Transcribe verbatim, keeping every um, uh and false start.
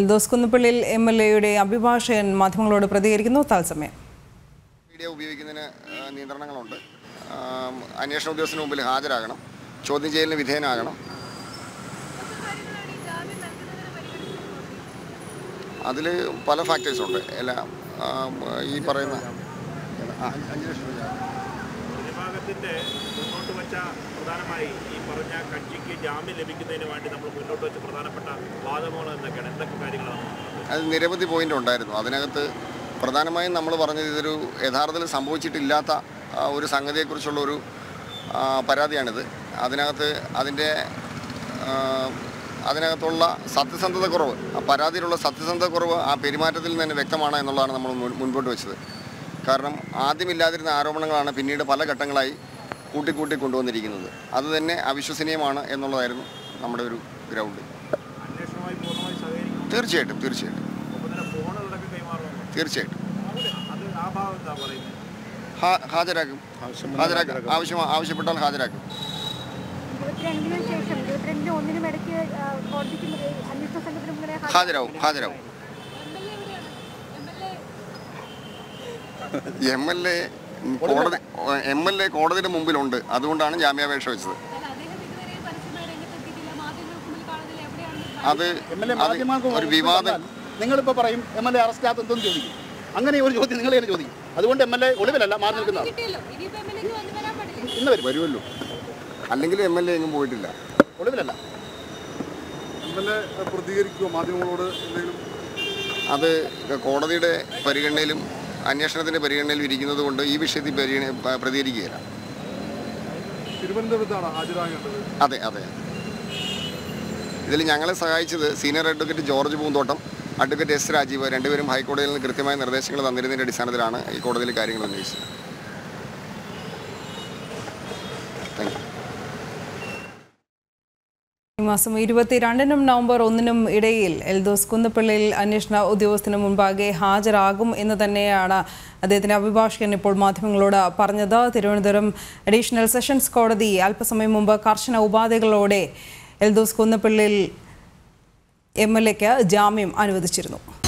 എൽദോസ് കുന്നപ്പിള്ളി എംഎൽഎയുടെ അഭിഭാഷകൻ മാധ്യമങ്ങളോട് പ്രതികരിക്കുന്നു. തത്സമയം മീഡിയ ഉപയോഗിക്കുന്നതിന് നിയന്ത്രണങ്ങളുണ്ട്. അന്വേഷണ ഉദ്യോഗസ്ഥന് മുമ്പിൽ ഹാജരാകണം, ചോദ്യം ചെയ്യലിന് വിധേയനാകണം. അതിൽ പല ഫാക്ടേഴ്സ് ഉണ്ട്. എല്ലാം ഈ പറയുന്ന പ്രധാനമായി ഈ പറഞ്ഞ കക്ഷിക്ക് ജാമ്യം ലഭിക്കുന്നതിന് വേണ്ടി നമ്മൾ മുന്നോട്ട് വെച്ച പ്രധാനപ്പെട്ട വാദമാണ് എന്തൊക്കെയാണ്, എന്തൊക്കെ കാര്യങ്ങളാണ്? അത് നിരവധി പോയിന്റ് ഉണ്ടായിരുന്നു. അതിനകത്ത് പ്രധാനമായും നമ്മൾ പറഞ്ഞത് ഇതൊരു യഥാർത്ഥത്തിൽ സംഭവിച്ചിട്ടില്ലാത്ത ഒരു സംഗതിയെക്കുറിച്ചുള്ള ഒരു പരാതിയാണിത്. അതിനകത്ത് അതിൻ്റെ അതിനകത്തുള്ള സത്യസന്ധത കുറവ്, ആ പരാതിയിലുള്ള സത്യസന്ധത കുറവ് ആ പെരുമാറ്റത്തിൽ തന്നെ വ്യക്തമാണ് എന്നുള്ളതാണ് നമ്മൾ മുൻപോട്ട് വെച്ചത്. കാരണം ആദ്യമില്ലാതിരുന്ന ആരോപണങ്ങളാണ് പിന്നീട് പല ഘട്ടങ്ങളായി കൂട്ടിക്കൂട്ടി കൊണ്ടുവന്നിരിക്കുന്നത്. അത് തന്നെ അവിശ്വസനീയമാണ് എന്നുള്ളതായിരുന്നു നമ്മുടെ ഒരു ഗ്രൗണ്ട്. തീർച്ചയായിട്ടും തീർച്ചയായിട്ടും തീർച്ചയായിട്ടും ഹാജരാക്കും, ഹാജരാക്കും ആവശ്യം ആവശ്യപ്പെട്ടാൽ ഹാജരാക്കും. ഹാജരാവും ഹാജരാവും എം എൽ എ കോടതി എം എൽ എ കോടതിയുടെ മുമ്പിലുണ്ട്. അതുകൊണ്ടാണ് ജാമ്യാപേക്ഷ വെച്ചത്. അത് ഒരു വിവാദം. നിങ്ങളിപ്പോൾ പറയും എം എൽ എ അറസ്റ്റ് ആകാത്ത എന്തെന്ന് ചോദിക്കും. അങ്ങനെ ഒരു ചോദ്യം നിങ്ങൾ തന്നെ ചോദിക്കും. അതുകൊണ്ട് എം എൽ എ ഒളിവിലല്ല, മാറി നിൽക്കുന്നത് ഇന്ന് വരും വരുമല്ലോ. അല്ലെങ്കിൽ എം എൽ എ എങ്ങും പോയിട്ടില്ല, ഒളിവിലല്ല. എം എൽ എ പ്രതികരിക്കുമോ മാധ്യമങ്ങളോട്? അത് കോടതിയുടെ പരിഗണനയിലും അന്വേഷണത്തിൻ്റെ പരിഗണനയിൽ ഇരിക്കുന്നത് കൊണ്ട് ഈ വിഷയത്തിൽ പ്രതികരിക്കുകയില്ല. അതെ അതെ ഇതിൽ ഞങ്ങളെ സഹായിച്ചത് senior advocate George Poonthottam, advocate S Rajeev രണ്ടുപേരും ഹൈക്കോടതിയിൽ നിന്ന് കൃത്യമായ നിർദ്ദേശങ്ങൾ തന്നിരുന്നതിൻ്റെ അടിസ്ഥാനത്തിലാണ് ഈ കോടതിയിൽ കാര്യങ്ങൾ അന്വേഷിച്ചത്. Thank you. ഈ മാസം ഇരുപത്തിരണ്ടിനും നവംബർ ഒന്നിനും ഇടയിൽ എൽദോസ് കുന്നപ്പിള്ളി അന്വേഷണ ഉദ്യോഗസ്ഥന് മുൻപാകെ ഹാജരാകും എന്ന് തന്നെയാണ് അദ്ദേഹത്തിൻ്റെ അഭിഭാഷകൻ ഇപ്പോൾ മാധ്യമങ്ങളോട് പറഞ്ഞത്. തിരുവനന്തപുരം അഡീഷണൽ സെഷൻസ് കോടതി അല്പസമയം മുമ്പ് കർശന ഉപാധികളോടെ എൽദോസ് കുന്നപ്പിള്ളി എം എൽ എക്ക് ജാമ്യം അനുവദിച്ചിരുന്നു.